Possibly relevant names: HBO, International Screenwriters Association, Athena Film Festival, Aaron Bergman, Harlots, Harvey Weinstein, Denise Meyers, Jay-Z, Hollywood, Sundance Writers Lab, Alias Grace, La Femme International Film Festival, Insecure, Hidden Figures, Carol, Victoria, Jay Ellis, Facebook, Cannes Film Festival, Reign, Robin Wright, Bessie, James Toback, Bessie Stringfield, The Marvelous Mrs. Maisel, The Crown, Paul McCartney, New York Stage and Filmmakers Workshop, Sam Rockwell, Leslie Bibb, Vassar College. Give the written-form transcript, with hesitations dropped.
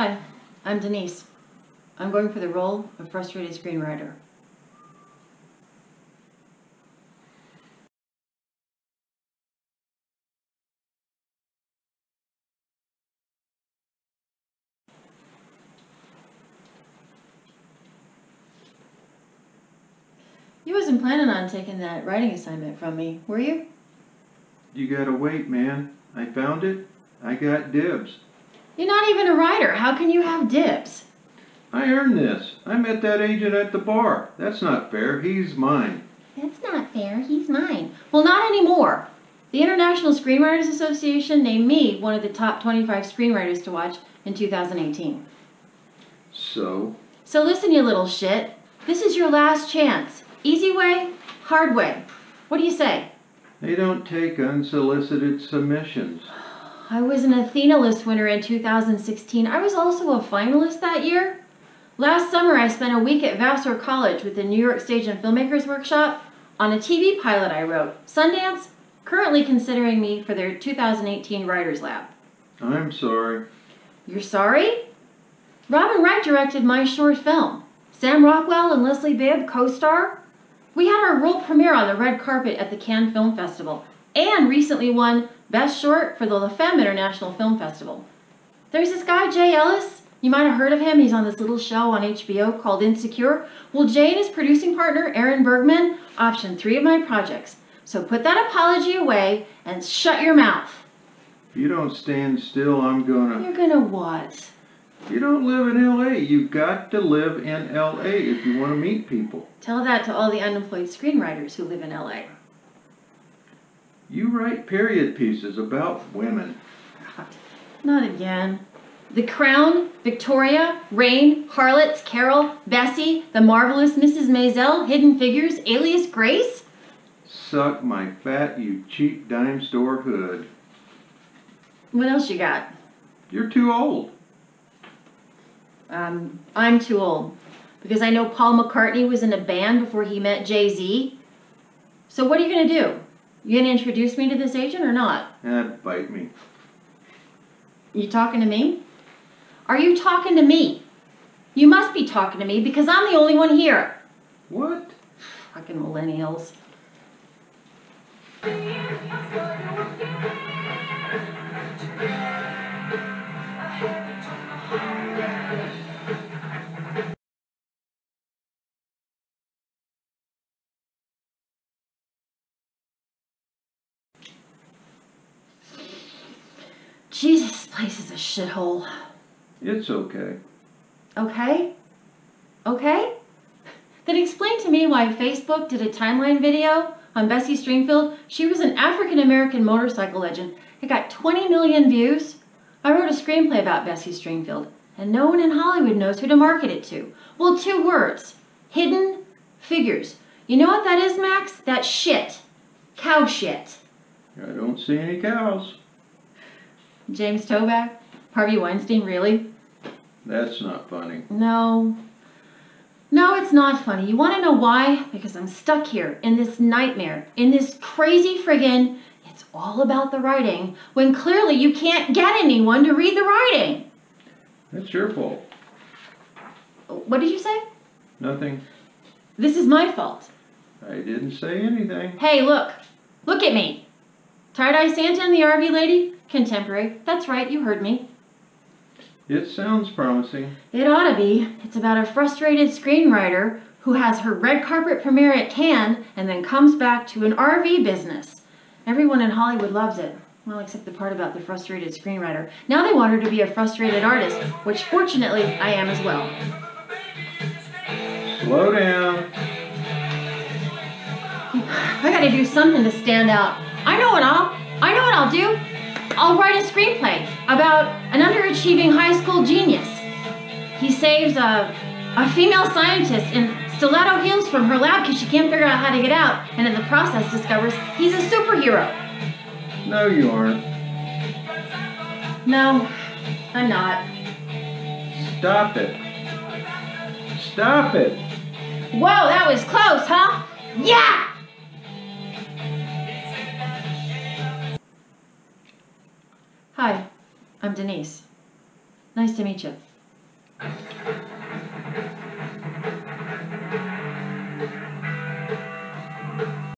Hi, I'm Denise. I'm going for the role of frustrated screenwriter. You wasn't planning on taking that writing assignment from me, were you? You gotta wait, man. I found it. I got dibs. You're not even a writer. How can you have dibs? I earned this. I met that agent at the bar. That's not fair. He's mine. That's not fair. He's mine. Well, not anymore. The International Screenwriters Association named me one of the top 25 screenwriters to watch in 2018. So? So listen, you little shit. This is your last chance. Easy way, hard way. What do you say? They don't take unsolicited submissions. I was an Athena List winner in 2016. I was also a finalist that year. Last summer, I spent a week at Vassar College with the New York Stage and Filmmakers Workshop on a TV pilot I wrote. Sundance, currently considering me for their 2018 Writers Lab. I'm sorry. You're sorry? Robin Wright directed my short film. Sam Rockwell and Leslie Bibb co-star. We had our world premiere on the red carpet at the Cannes Film Festival and recently won Best Short for the La Femme International Film Festival. There's this guy, Jay Ellis. You might have heard of him. He's on this little show on HBO called Insecure. Well, Jay and his producing partner, Aaron Bergman, optioned 3 of my projects. So put that apology away and shut your mouth. If you don't stand still, I'm gonna... You're gonna what? You don't live in L.A. You've got to live in L.A. if you want to meet people. Tell that to all the unemployed screenwriters who live in L.A. You write period pieces about women. God, not again. The Crown, Victoria, Reign, Harlots, Carol, Bessie, The Marvelous Mrs. Maisel, Hidden Figures, Alias Grace? Suck my fat, you cheap dime store hood. What else you got? You're too old. I'm too old. Because I know Paul McCartney was in a band before he met Jay-Z. So what are you going to do? You gonna introduce me to this agent or not? Bite me. You talking to me? Are you talking to me? You must be talking to me because I'm the only one here. What? Fucking millennials. Jesus, this place is a shithole. It's okay. Okay? Okay? Then explain to me why Facebook did a timeline video on Bessie Stringfield. She was an African-American motorcycle legend. It got 20 million views. I wrote a screenplay about Bessie Stringfield, and no one in Hollywood knows who to market it to. Well, 2 words. Hidden Figures. You know what that is, Max? That's shit. Cow shit. I don't see any cows. James Toback? Harvey Weinstein, really? That's not funny. No. No, it's not funny. You want to know why? Because I'm stuck here in this nightmare, in this crazy friggin' it's all about the writing, when clearly you can't get anyone to read the writing. That's your fault. What did you say? Nothing. This is my fault. I didn't say anything. Hey, look. Look at me. Tie-dye Santa and the RV lady? Contemporary. That's right, you heard me. It sounds promising. It ought to be. It's about a frustrated screenwriter who has her red carpet premiere at Cannes and then comes back to an RV business. Everyone in Hollywood loves it. Well, except the part about the frustrated screenwriter. Now they want her to be a frustrated artist, which fortunately I am as well. Slow down. I gotta do something to stand out. I know what I'll do. I'll write a screenplay about an underachieving high school genius. He saves a female scientist in stiletto heels from her lab because she can't figure out how to get out, and in the process discovers he's a superhero. No, you aren't. No, I'm not. Stop it. Stop it. Whoa, that was close, huh? Yeah! Hi, I'm Denise. Nice to meet you.